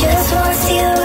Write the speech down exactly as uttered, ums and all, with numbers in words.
Just want you.